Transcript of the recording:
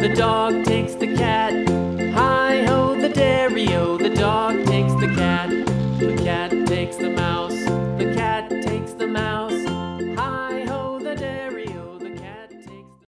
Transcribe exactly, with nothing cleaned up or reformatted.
The dog takes the cat.